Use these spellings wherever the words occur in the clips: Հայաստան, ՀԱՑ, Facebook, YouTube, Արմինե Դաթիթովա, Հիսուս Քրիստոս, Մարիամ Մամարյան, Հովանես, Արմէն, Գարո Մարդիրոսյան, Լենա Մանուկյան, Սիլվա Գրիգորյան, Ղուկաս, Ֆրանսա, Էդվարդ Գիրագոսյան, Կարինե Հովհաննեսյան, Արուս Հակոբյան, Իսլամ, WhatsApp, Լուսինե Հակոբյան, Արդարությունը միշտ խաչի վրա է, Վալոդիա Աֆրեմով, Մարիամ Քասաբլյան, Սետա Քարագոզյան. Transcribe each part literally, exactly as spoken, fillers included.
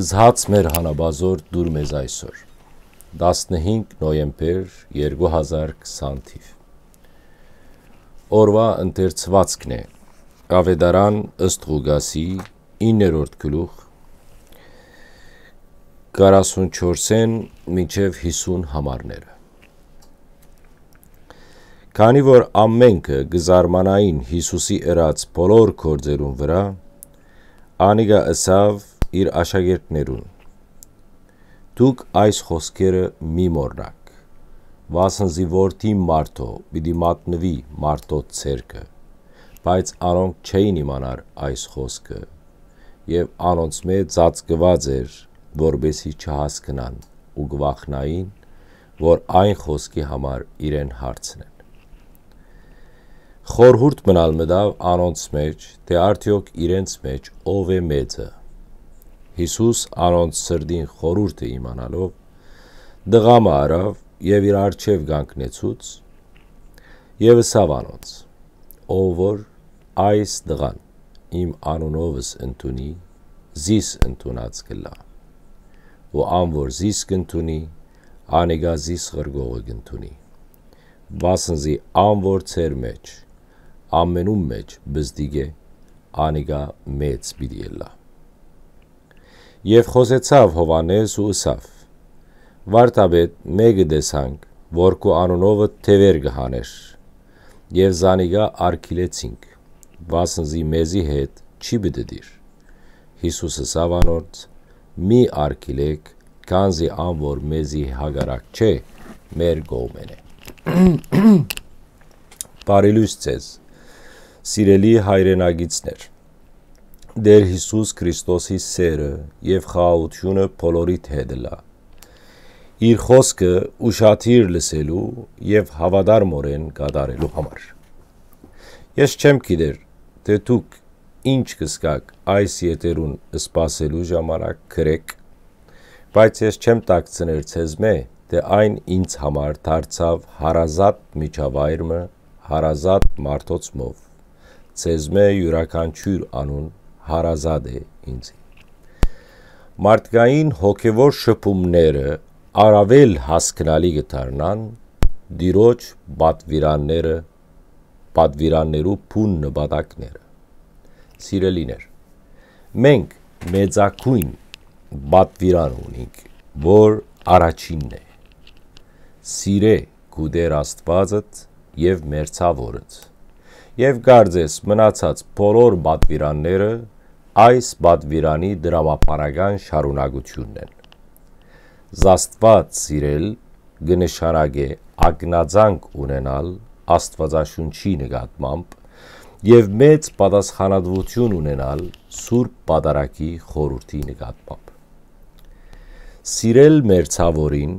Զհաց մեր հանաբազոր դուր մեզ այսօր, տասնհինգ նոյեմբեր երկու հազար քսան թիվ։ Օրվա ընթերցվածքն է, Ավետարան ըստ Ղուկասի իններորդ գլուխ, քառասունչորսեն մինչև հիսուն համարները։ Քանի որ ամենքը գզարմանային Հիսուսի ըրած բոլոր գործերուն վրա, անիգա ըսավ իր աշակերտներուն, դուք այս խոսքերը մի մոռնաք, վասնզի որդի մարդո պիտի մատնվի մարդու ցերկը, բայց անոնք չէին իմանար այս խոսքը, եւ անոնց մեջ ծածկված էր, որբեսի չհասկնան ու գվախնային, որ այն խոսքի համար իրեն հարցնեն։ Խորհուրդ մնալ մտավ անոնց մեջ, թե արդյոք իրենց մեջ ով է մեծը, Հիսուս անոնց սրդին խորհուրդը իմանալով, դղամը արավ և իր առջև գանքնեցուց, և ասավ անոնց, ով որ այս դղան իմ անունովս ընդունի, զիս ընդունած կլա, ու ան որ զիս կընդունի, անիգա զիս ղրգողը կընդունի, վասնզի ան որ ցեր մեջ, ամենուն մեջ բզդիգ է, անիգա մեծ պիտի ելլա։ Եվ խոսեցավ Հովանես ու ասավ. Վարդապետ մեկը դեսանք, որքու անունովը թևեր գհաներ, և զանիգա արգելեցինք, վասնզի մեզի հետ չի բդդիր։ Հիսուսը ասավ անոնց, մի արգելեք, քանզի ան որ մեզի հագարակ չէ, մեր կողմեն է։ Բարելույս ձեզ, սիրելի հայրենագիցներ, Դեր Հիսուս Քրիստոսի սերը և խաղաղությունը բոլորիդ հետ լա։ Իր խոսքը ուշադիր լսելու և հավատարմորեն կատարելու համար։ Ես չեմ գիտեր, թե դուք ինչ կսկաք այս եթերուն սպասելու ժամանակ գրեք, բայց ես չեմ տակցներ ցեզ մե, թե այն ինձ համար դարձավ հարազատ միջավայրը հարազատ մարդոցմով, ցեզ մե յուրաքանչյուր անուն հարազատ է ինձի։ Մարդկային հոգևոր շփումները առավել հասկանալի գտարնան դիրոջ պատվիրանները, պատվիրաններու փուն նպատակները։ Սիրելիներ, մենք մեծագույն պատվիրան ունենք, որ առաջինն է։ Սիրե գուդեր Աստվածդ և մերձավորդ։ Եվ կարծես մնացած բոլոր պատվիրանները այս պատվիրանի դրամապարական շարունակությունն են։ Աստված սիրել կնշանակե ակնածանք ունենալ Աստվածաշունչի նկատմամբ և մեծ պատասխանատվություն ունենալ Սուրբ Պատարագի խորհրդի նկատմամբ։ Սիրել մերձավորին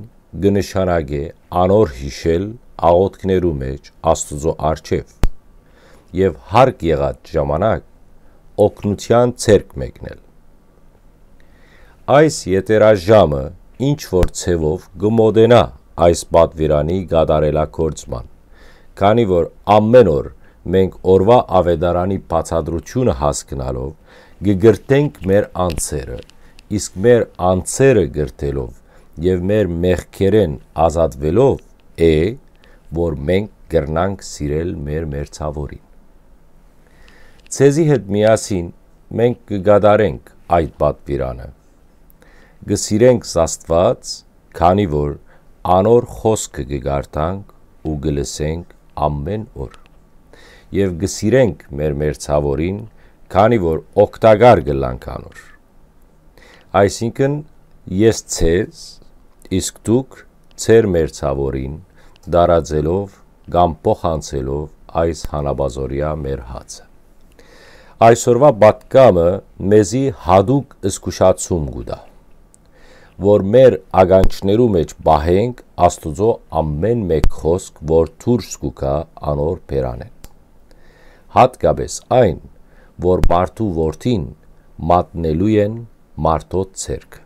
կնշանակե անոր հիշել աղոթքներու մեջ Աստծո առջև և հարկ եղած ժամանակ օգնության ցերկ մեկնել։ Այս եթերաժամը ինչ որ ցևով կմոտենա այս պատվիրանի կատարելագործման, քանի որ ամեն օր մենք օրվա Ավետարանի բացատրությունը հասկանալով կգրտենք մեր անձերը, իսկ մեր անձերը գրտելով և մեր մեղքերեն ազատվելով է, որ մենք կգրնանք սիրել մեր մերձավորին։ Ցեզի հետ միասին մենք կգադարենք այդ պատվիրանը, կսիրենք Աստված, քանի որ անոր խոսքը կգարտանք ու կլսենք ամեն օր, և կսիրենք մեր մերձավորին, քանի որ օգտակար կլանք անոր։ Այսինքն ես ցեզ, իսկ դուք ցեր մերձավորին դարաձելով կամ փոխանցելով այս հանաբազորյա մեր հացը։ Այսօրվա պատգամը մեզի հատուկ զգուշացում կտա, որ մեր ականջներու մեջ պահենք Աստուծո ամեն մեկ խոսք, որ դուրս կգա անոր բերանեն։ Հատկապես այն, որ մարդու որդին մատնելու են մարդու ցերկը։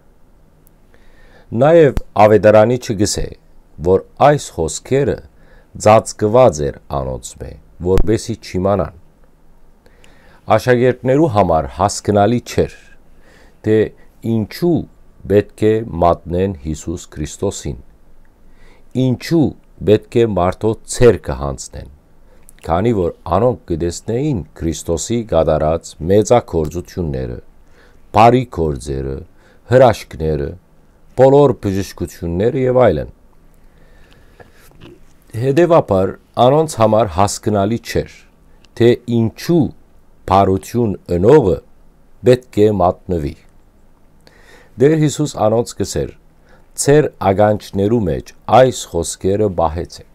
Նաև Ավետարանի չգսե, որ այս խոսքերը ծածկված էր անոնց մեջ, որբեսի չիմանան։ Աշակերտներու համար հասկանալի չէր, թե Ինչու պետք է մատնեն Հիսուս Քրիստոսին, ինչու պետք է մարդու ցերկը հանցնեն, քանի որ անոնք կտեսնեին Քրիստոսի կատարած մեծագործությունները, բարի գործերը, հրաշքները, բոլոր բժշկությունները եւ այլն։ Հետևաբար անոնց համար հասկանալի չէր, թե ինչու բարություն ընողը պետք է մատնվի։ Դեր Հիսուս անոնց կսեր, «Ձեր ականջներու մեջ այս խոսքերը բահեցեք,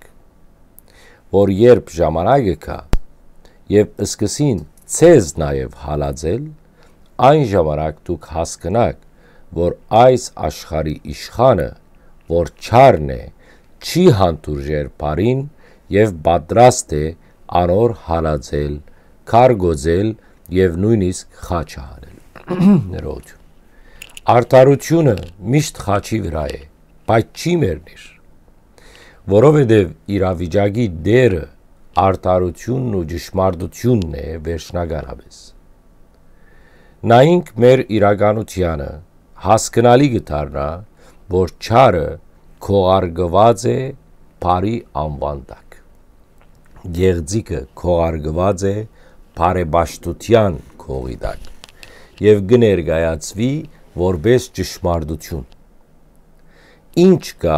որ երբ ժամանակը կա, եւ սկսին ցեզ նաեւ հալածել, այն ժամանակ դուք հասկանաք, որ այս աշխարհի իշխանը, որ չարն է, չի հանդուրժեր բարին եւ պատրաստ է անոր հալածել, քարգոծել եւ նույնիսկ խաչ հանել»։ Ներողություն։ Արդարությունը միշտ խաչի վրա է, բայց չի մեռնիր, որովհետև իրավիճակի դերը արդարությունն ու ճշմարտությունն է վերջնականապես։ Նայինք մեր իրականությանը, հասկանալի գտարնա, որ չարը քողարկված է բարի անվան տակ, գեղձիկը քողարկված է բարեպաշտության քողի տակ եւ կներկայացվի որպես ճշմարտություն։ Ինչ կա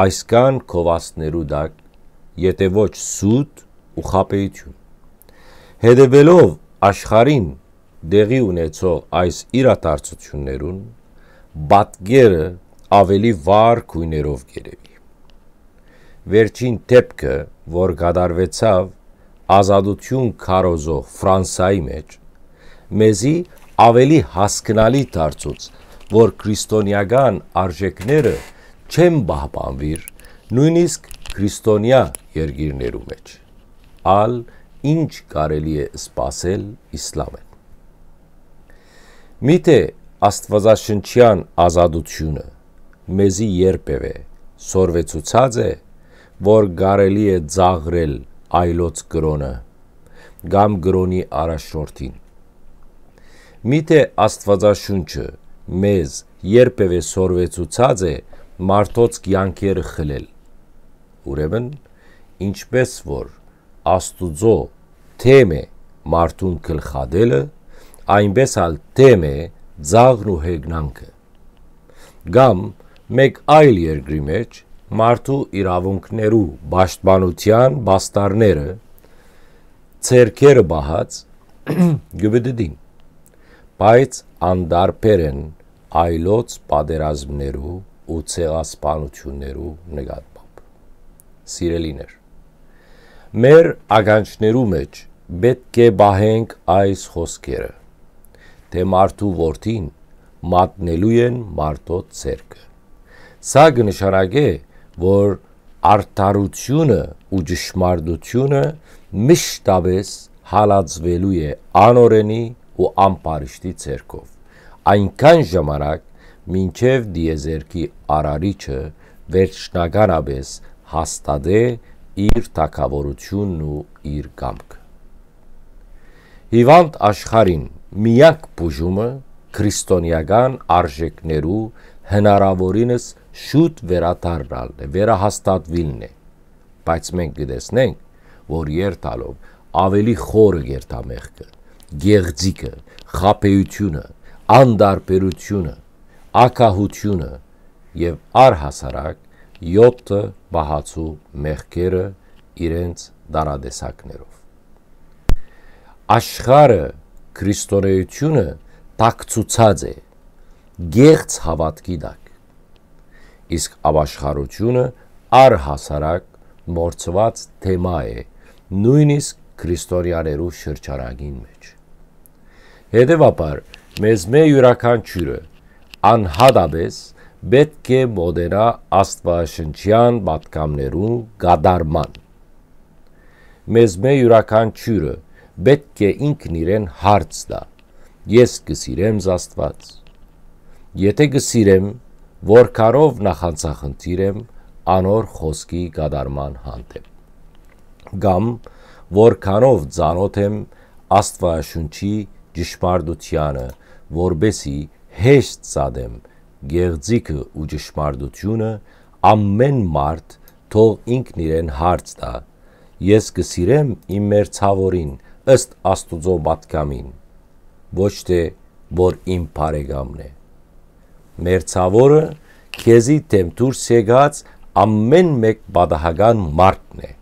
այսքան քովասներու տակ, եթե ոչ սուտ ու խաբեություն։ Հետևելով աշխարհին դեղի ունեցող այս իրադարձություններուն, պատկերը ավելի վառ գույներով գերեւի։ Վերջին դեպքը, որ կատարվեցավ ազատություն քարոզող Ֆրանսայի մեջ, մեզի ավելի հասկանալի դարձուց, որ քրիստոնեական արժեքները չեն պահպանվիր, նույնիսկ քրիստոնյա երկիրներու մեջ, ալ ինչ կարելի է սպասել իսլամեն։ Միթե աստվածաշնչյան ազատությունը մեզի երբևէ սորվեցուցած է, որ կարելի է ծաղրել այլոց կրոնը կամ կրոնի առաջնորդին։ Միթե աստվածաշունչը մեզ երբևէ սորվեցուցած է մարդոց կյանքերը խլել։ Ուրեմն, ինչպես որ Աստուծո թեմ է մարդուն գլխադելը, այնպես ալ թեմ է ծաղրն ու հեգնանքը։ Կամ մեկ այլ երկրի մեջ մարդու իրավունքներու պաշտպանության բաստարները ցերքերը բահած գվդդին, բայց անդարբեր են այլոց պատերազմներու ու ցեղասպանություններու նկատմամբ։ Սիրելիներ, մեր ականջներու մեջ պետք է բահենք այս խոսքերը, թե մարդու որդին մատնելու են մարդու ցերկը։ Սա կնշանակե, որ արդարությունը ու ճշմարտությունը մշտապես հալածվելու է անօրենի ու ամբարիշտի ցերկով, այնքան ժամանակ, մինչև դիեզերքի արարիչը վերջնականապես հաստատե իր թագավորությունն ու իր կամքը։ Հիվանդ աշխարհին միակ բուժումը քրիստոնեական արժեքներու հնարավորինս շուտ վերադառնալն է, վերահաստատվելն է, բայց մենք գտեսնենք, որ երթալով ավելի խորը գերտա մեղքը, գեղձիկը, խաբեությունը, անդարբերությունը, ակահությունը եւ առհասարակ յոթը բահացու մեղքերը իրենց դարադեսակներով։ Աշխարհը քրիստոնեությունը տակցուցած է գեղձ հավատքի տակ, իսկ ապաշխարությունը առհասարակ մորցված թեմա է նույնիսկ քրիստոնյաներու շրջանագին մեջ։ Հետևաբար մեզ մեր յուրաքանչյուրը անհատապես պետք է մոտենա աստվածաշնչյան պատգամներու կատարման։ Մեզ մեր յուրաքանչյուրը պետք է ինքն իրեն հարց տա. Ես կսիրեմ Աստված։ Եթե կսիրեմ, որքանով նախանձախնդիր եմ անոր խոսքի կատարման հանդեպ։ Կամ որքանով ծանոթ եմ Աստվածաշունչի ճշմարտությանը, որբեսի հեշտ սադեմ գեղձիկը ու ճշմարտությունը ամեն մարդ թող ինքն իրեն հարց տա ես կսիրեմ իմ մեր ցավորին ըստ աստուծո պատկամին ոչ թե որ իմ բարեկամն է մեր ցավորը քեզի դեմտուր սեգած ամեն մեկ բադահական մարդն է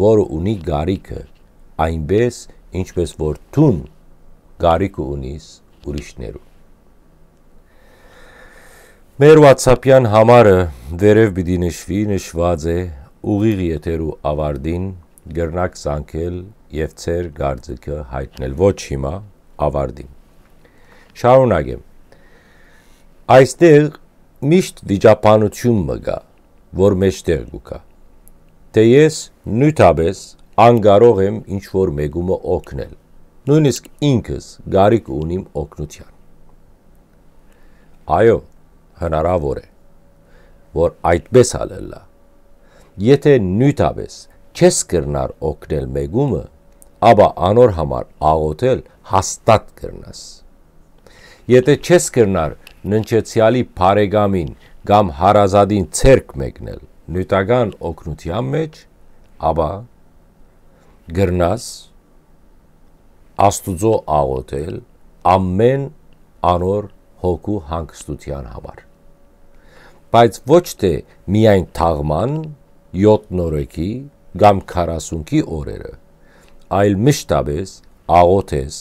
որը ունի գարիկը այնպես ինչպես որ տուն գարիկը ունիս ուրիշներու մեր WhatsApp-յան համարը դերև պիտի նշվի, նշված է ուղիղ եթերու ավարտին գրնակ ցանքել եւ ծեր գարձիկը հայտնել ոչ հիմա ավարտին։ Շարունակեմ։ Այստեղ միշտ վիճաբանություն մգա, որ մեջտեղ գուկա։ Դե ես նույնտաբես անկարող եմ ինչ որ մեգումը օգնել։ Նույնիսկ ինքս գարիկ ունիմ օգնության։ Այո հնարավոր է, որ այդպես ալելա, եթե նույնտաբես չես կրնար օգնել մեգումը, ապա անոր համար աղոթել հաստատ կրնաս, եթե չես կրնար ննչեցյալի բարեկամին կամ հարազատին ցերկ մեկնել նյութական օգնության մեջ, ապա կրնաս Աստուծո աղոթել ամեն անոր հոգու հանգստության համար Բայց ոչ թե միայն թաղման յոթ նորեկի կամ քառասունքի օրերը, այլ մշտապես աղոթես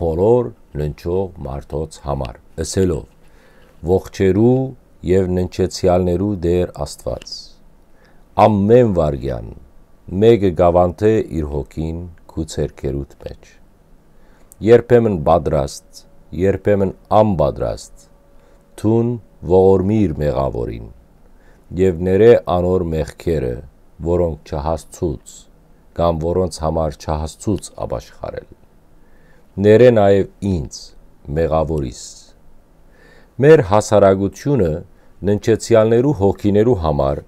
բոլոր ննչող մարդոց համար, ասելով ողջերու եւ ննչեցյալներու դեր Աստված, ամեն վարգյան մեկը գավանթե իր հոգին քու ցերկերուտ մեջ, երբեմն բադրաստ, երբեմն անբադրաստ, թուն Ողորմիր մեղավորին եւ ներե անոր մեղքերը որոնք չհասցուց կամ որոնց համար չհասցուց ապաշխարել ներե նաեւ ինձ մեղավորիս մեր հասարակությունը ննչեցյալներու հոգիներու համար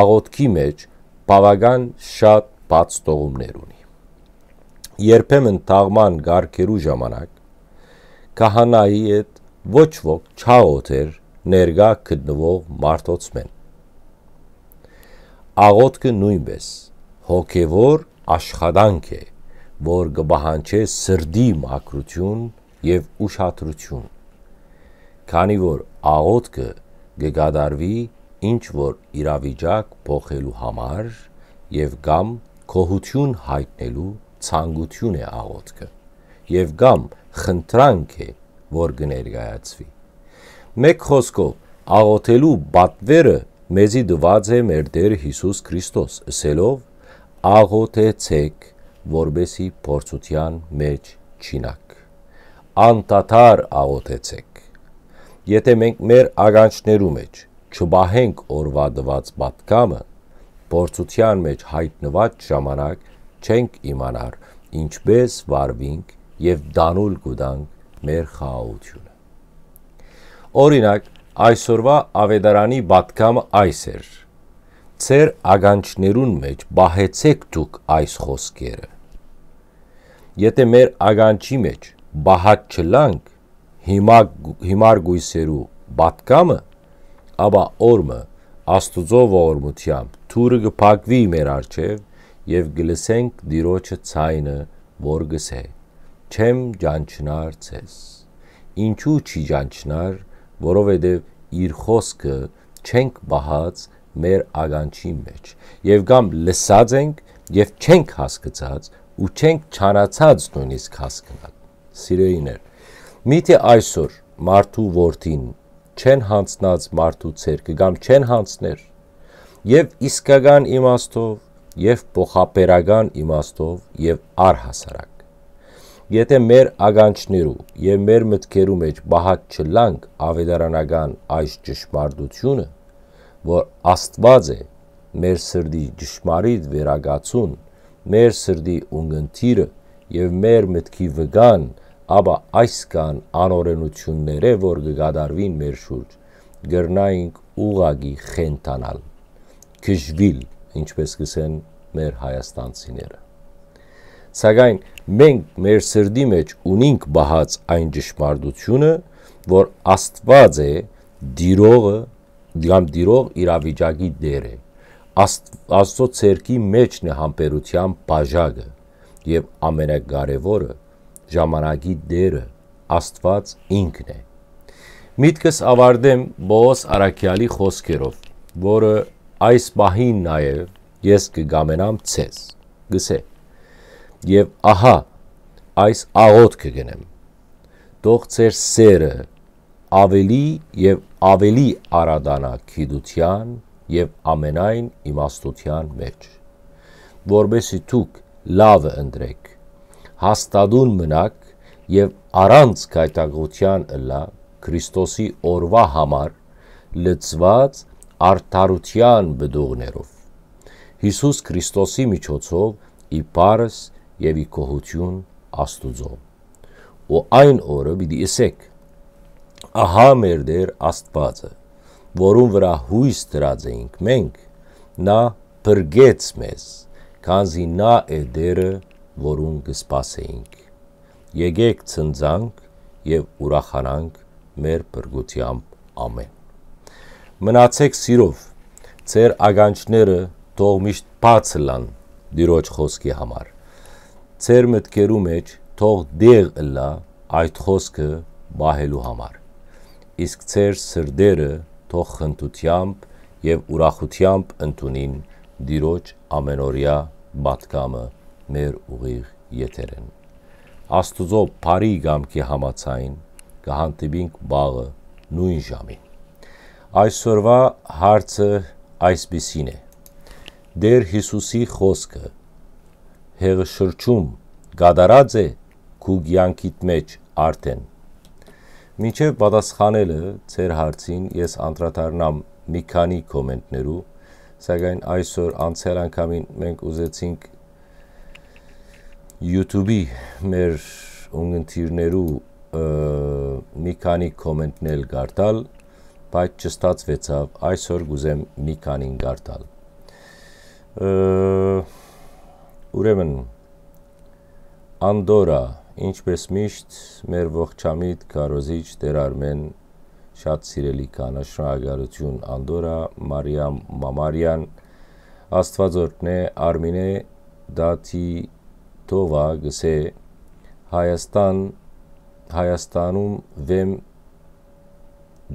աղոթքի մեջ բավական շատ բաց տողումներ ունի երբեմն թաղման գարկերու ժամանակ քահանայի հետ ոչ ոք չաղոթեր ներգա գտնվող մարդոց մեն աղոթքը նույնպես հոգևոր աշխատանք է որ կբահանչի սրդի մաքրություն եւ ուշադրություն քանի որ աղոթքը կգադարվի ինչ որ իրավիճակ փոխելու համար եւ կամ քոհություն հայտնելու ցանկություն է աղոթքը եւ կամ խնդրանք է որ կներկայացվի Մեկ խոսքով աղոթելու պատվերը մեզի դված է մեր Տեր Հիսուս Քրիստոս, ասելով աղոթեցեք, որբեսի փորձության մեջ չինաք։ Անտատար աղոթեցեք։ Եթե մենք մեր ականջներու մեջ չբահենք օրվա դված պատկամը, փորձության մեջ հայտնված ժամանակ չենք իմանար ինչպես վարվինք եւ դանուլ կուտանք մեր խաղաղությունը։ Օրինակ, այսօրվա ավետարանի պատկամը այս էր. Ձեր ականջներուն մեջ բահեցեք դուք այս խոսքերը։ Եթե մեր ականջի մեջ բահած չլանք հիմար գույսերու պատկամը, ապա օրը Աստուծո ողորմությամբ թուրը կփակվի մեր առջև եւ գլսենք Տիրոջը ցայնը, որ գսե. Չեմ ջանչնար ցես։ Ինչու չի ջանչնար որովհետև իր խոսքը չենք բահած մեր ականջի մեջ եւ կամ լսած ենք եւ չենք հասկացած ու չենք ճանաչած նույնիսկ հասկանալ սիրելիներ միթե այսօր մարդու որդին չեն հանցնած մարդու ցերկը կամ չեն հանցներ եւ իսկական իմաստով եւ փոխաբերական իմաստով եւ առհասարակ Եթե մեր ականջներու եւ մեր մտքերու մեջ բահած չլանք ավետարանական այս ճշմարտությունը, որ Աստված է մեր սրդի ճշմարիտ վերագացուն, մեր սրդի ունգընթիրը եւ մեր մտքի վկան, ապա այս կան անօրենությունները, որ կգադարվին մեր շուրջ, գրնայինք ուղագի խենթանալ, քժվել, ինչպես կսեն մեր հայաստանցիները։ Սակայն մենք մեր սրդի մեջ ունինք բահած այն ճշմարտությունը, որ Աստված է դիրողը, կամ դիրող իրավիճակի դերը, Աստծո ցերքի մեջն է համբերության բաժակը եւ ամենակարևորը ժամանակի դերը Աստված ինքն է։ Միտքս ավարտեմ Բոս Արաքյալի խոսքերով, որը այս բահին նաեւ ես կգամենամ ցես, գսե։ Եվ ահա այս աղոթքը գնեմ. Թող ծեր սերը ավելի եւ ավելի արադանա քիդության եւ ամենայն իմաստության մեջ, որբեսի դուք լավը ընտրեք, հաստատուն մնաք եւ առանց կայտագության ըլլա Քրիստոսի օրվա համար լծված արդարության բդողներով Հիսուս Քրիստոսի միջոցով ի պարս եւ ի կողություն Աստուծո ու այն օրը պիտի ասեք ահա մեր դեր Աստվածը որում վրա հույս դրած էինք մենք, նա բրգեց մեզ, քանզի նա է դերը, որուն կսպասեինք։ Եկեք ցնցանք եւ ուրախանանք մեր բրգությամբ, ամեն։ Մնացեք սիրով, ձեր ականջները թող միշտ բաց լան Տիրոջ խոսքի համար։ Ձեր մտքերու մեջ թող դեղ լա այդ խոսքը բահելու համար։ Իսկ ձեր սրդերը թող խնդությամբ եւ ուրախությամբ ընդունին Տիրոջ ամենօրյա պատգամը մեր ուղիղ եթերեն։ Աստուծո բարի գամքի համացային կհանդիպինք վաղը նույն ժամին։ Այսօրվա հարցը այսպիսին է. Դեր Հիսուսի խոսքը հեղաշրջում գադարած է քու կյանքիդ մեջ արդեն։ Մինչև պատասխանելը ձեր հարցին ես անդրադառնամ մի քանի կոմենտներու, սակայն այսօր անցյալ անգամին մենք ուզեցինք YouTube-ի մեր ունգընթիրներու մի քանի կոմենտներ գարտալ, բայց չստացվեցավ, այսօր գուզեմ մի քանին գարտալ։ Ուրեմն Անդորա ինչպես միշտ մեր ողջամիտ քարոզիչ Տեր Արմեն շատ սիրելի կանա շնորհակալություն Անդորա Մարիամ Մամարյան Աստվածօրհնե Արմինե Դաթիթովա գսե Հայաստան Հայաստանում վեմ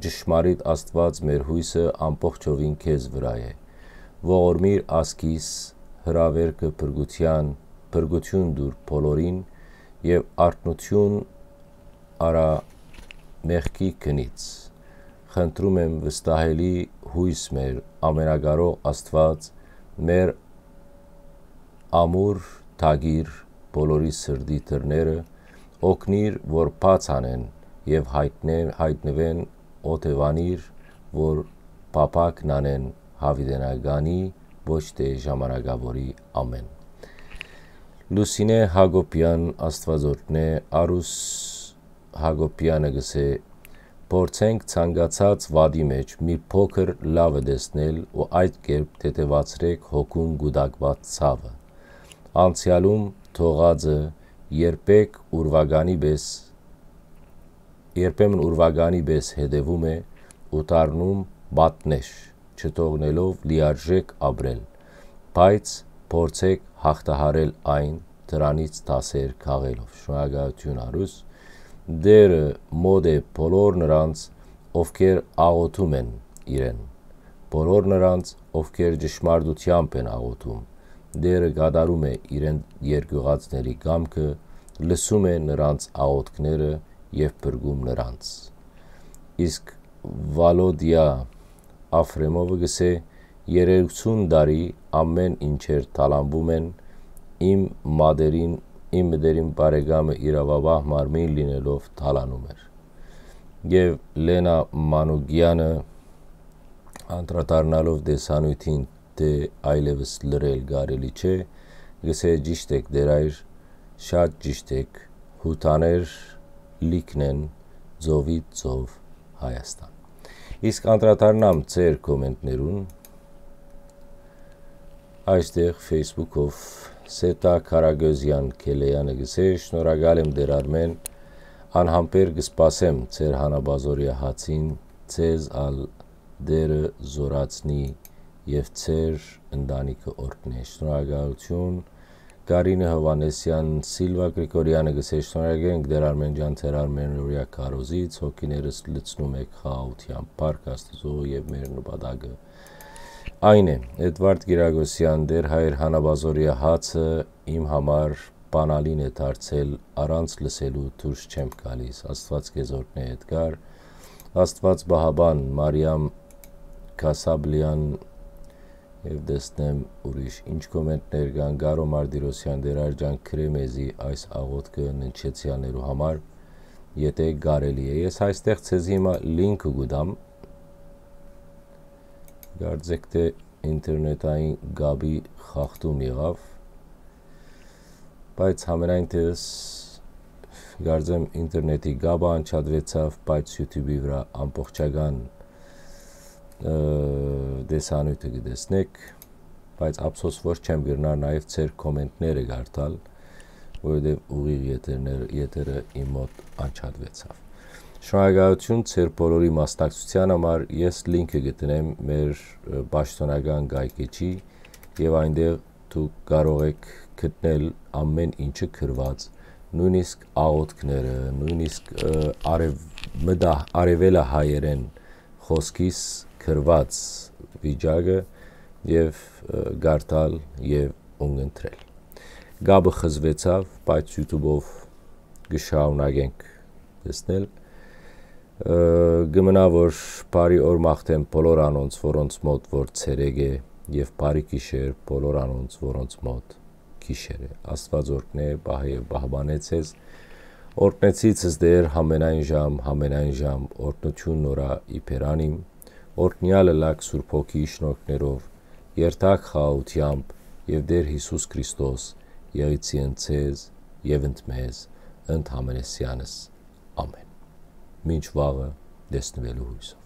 ճշմարիտ Աստված մեր հույսը ամբողջովին քեզ վրա է ողորմիր ասկիս հրավերքը բրգության բրգություն դուր բոլորին Եվ արտնություն արա մեղքի քնից խնդրում եմ վստահելի հույս մեր ամենակարող Աստված մեր ամուր թագիր բոլորի սրդի դռները օգնիր որ բաց անեն եւ հայտնեն հայտնվեն օթևանիր որ փափակն անեն հավիտենականի ոչ թե ժամանակավորի ամեն Լուսինե Հակոբյան Աստվածօրհնե Արուս Հակոբյանը գսե Փորձենք ցանկացած վադի մեջ մի փոքր լավը դեսնել ու այդ կերպ թեթևացրեք հոգուն գուդակված ցավը Անցյալում թողածը երբեք ուրվագանի պես երբեմն ուրվագանի պես հետևում է ու դառնում բատնեշ չթողնելով լիարժեք ապրել բայց Փորձեք հաղթահարել այն դրանից դասեր քաղելով շնորհակալություն արուս դերը մոտ է բոլոր նրանց ովքեր աղոթում են իրեն բոլոր նրանց ովքեր ճշմարտությամբ են աղոթում դերը գադարում է իրեն երկյուղածների կամքը լսում է նրանց աղոթքները եւ բրգում նրանց իսկ Վալոդիա Աֆրեմովը գսե երեսուն տարի ամեն ինչեր տալանվում են իմ մադերին իմ մդերին բարեկամը իրավաբահ մարմին լինելով տալանում էր եւ Լենա Մանուկյանը անդրադառնալով դեսանույթին դե այլևս լրել կարելի չէ գսե ճիշտ եք դերայր շատ ճիշտ եք հուտաներ լիքնեն ծովից ծով Հայաստան իսկ անդրադառնամ ձեր կոմենտներուն Այստեղ Facebook-ով Սետա Քարագոզյան Քելեյանը գսե շնորհակալ եմ Դեր Արմեն Անհամբեր կսպասեմ ձեր հանաբազորյա հացին, ձեզ ալ դերը զորացնի և ձեր ընտանիքը օրհնի։ Շնորհակալություն Կարինե Հովհաննեսյան, Սիլվա Գրիգորյանը գսես շնորհակալենք Դեր Արմենջան ձեր Արմենորյա կարոզից, հոգիներս լցնում եք խաղաղությամբ, Փառք Աստծո և մեր նպատակը այն է։ Էդվարդ Գիրագոսյան, Դեր հայր հանաբազորյա հացը իմ համար բանալին է դարձել, առանց լսելու դուրս չեմ գալիս, Աստված կեզորդն է Էդգար, Աստված Բահաբան, Մարիամ Քասաբլյան և դեսնեմ ուրիշ ինչ կոմենտներ կան, Գարո Մարդիրոսյան, Դերարջան Քրեմեզի այս աղոթքը ննչեցյաներու համար, եթե կարելի է, ես այստեղ ցեզ հիմա լինքը գտամ, կարծեք թե ինտերնետային գաբի խախտում եղավ, բայց ամենայն դեպս գարձեմ ինտերնետի գաբը անջատվեցավ, բայց YouTube-ի վրա ամբողջական դեսանյութը կտեսնեք, բայց ափսոս որ չեմ գտնա նաև ձեր կոմենտները գարտալ, որովհետև ուղիղ եթերները եթերը իմ մոտ անջատվեցավ։ Շնորհակալություն ձեր բոլորի մասնակցության համար, ես լինքը գտնեմ մեր պաշտոնական գայքեջի եւ այնտեղ դուք կարող եք գտնել ամեն ինչը գրված, նույնիսկ աղոթքները, նույնիսկ արևելա հայերեն խոսքիս գրված վիճակը եւ գարտալ եւ ունգընտրել։ Գաբը խզվեցավ, բայց YouTube-ով կշարունակենք տեսնել։ Գմնա որ բարի օր մաղթեմ բոլոր անոնց, որոնց մոտ որ ցերեկ է, եւ բարի գիշեր բոլոր անոնց, որոնց մոտ գիշերը, Աստված օրհնե, բահե բահբանե ցեզ, օրհնեցի ցեզ Տեր ամենայն ժամ, ամենայն ժամ, օրհնություն նորա իբերանիմ, օրհնյալը լակ Սուրբ Հոգի շնորհներով, երթակ խաղաղությամբ եւ Տեր Հիսուս Քրիստոս եղիցի ընդ ցեզ եւ ընդ մեզ, ընդ ամենեսյանս, ամեն։ Մինչ վաղը, տեսնվելու հույսով։